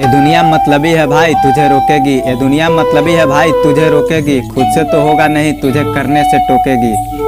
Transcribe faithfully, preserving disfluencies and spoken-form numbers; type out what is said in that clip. ये दुनिया मतलबी है भाई तुझे रोकेगी, ये दुनिया मतलबी है भाई तुझे रोकेगी, खुद से तो होगा नहीं तुझे करने से टोकेगी।